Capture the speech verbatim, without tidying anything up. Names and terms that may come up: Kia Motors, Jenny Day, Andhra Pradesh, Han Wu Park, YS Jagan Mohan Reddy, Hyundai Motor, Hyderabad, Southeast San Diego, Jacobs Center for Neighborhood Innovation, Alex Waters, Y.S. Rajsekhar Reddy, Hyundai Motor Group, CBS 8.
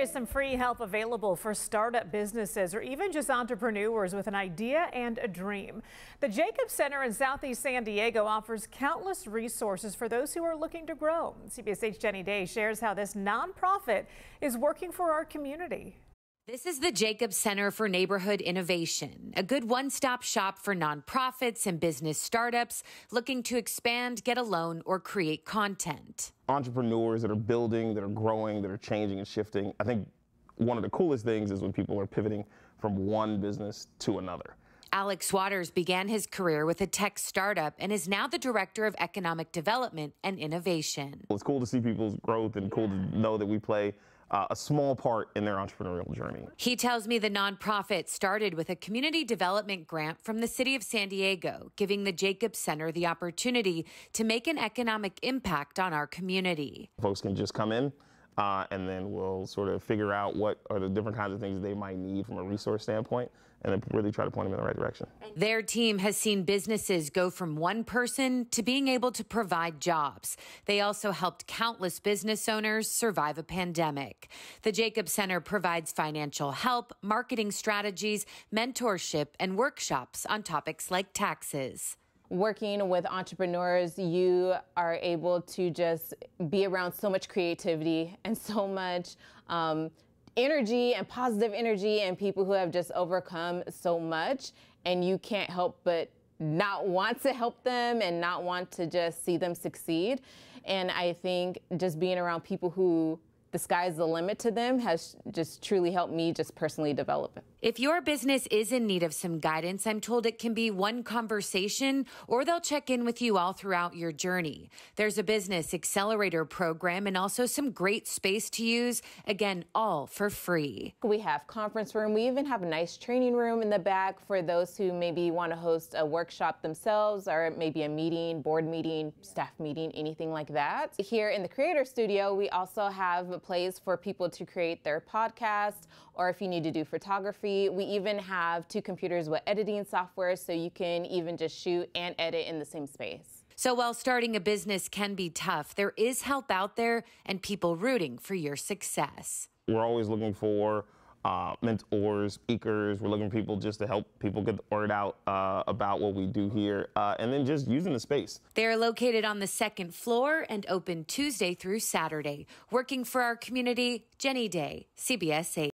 is some free help available for startup businesses or even just entrepreneurs with an idea and a dream. The Jacobs Center in Southeast San Diego offers countless resources for those who are looking to grow. C B S eight's Jenny Day shares how this nonprofit is working for our community. This is the Jacobs Center for Neighborhood Innovation, a good one-stop shop for nonprofits and business startups looking to expand, get a loan, or create content. Entrepreneurs that are building, that are growing, that are changing and shifting. I think one of the coolest things is when people are pivoting from one business to another. Alex Waters began his career with a tech startup and is now the director of economic development and innovation. Well, it's cool to see people's growth and cool to know that we play Uh, a small part in their entrepreneurial journey. He tells me the nonprofit started with a community development grant from the city of San Diego, giving the Jacobs Center the opportunity to make an economic impact on our community. Folks can just come in uh, and then we'll sort of figure out what are the different kinds of things they might need from a resource standpoint, and then really try to point them in the right direction. Their team has seen businesses go from one person to being able to provide jobs. They also helped countless business owners survive a pandemic. The Jacobs Center provides financial help, marketing strategies, mentorship, and workshops on topics like taxes. Working with entrepreneurs, you are able to just be around so much creativity and so much um, energy and positive energy and people who have just overcome so much, and you can't help but not want to help them and not want to just see them succeed. And I think just being around people who the sky's the limit to them has just truly helped me just personally develop. If your business is in need of some guidance, I'm told it can be one conversation or they'll check in with you all throughout your journey. There's a business accelerator program and also some great space to use, again, all for free. We have conference room. We even have a nice training room in the back for those who maybe want to host a workshop themselves or maybe a meeting, board meeting, staff meeting, anything like that. Here in the Creator Studio, we also have place for people to create their podcast, or if you need to do photography. We even have two computers with editing software, so you can even just shoot and edit in the same space. So while starting a business can be tough, there is help out there and people rooting for your success. We're always looking for uh, mentors, speakers. We're looking for people just to help people get the word out uh, about what we do here, uh, and then just using the space. They're located on the second floor and open Tuesday through Saturday. Working for our community, Jenny Day, C B S eight.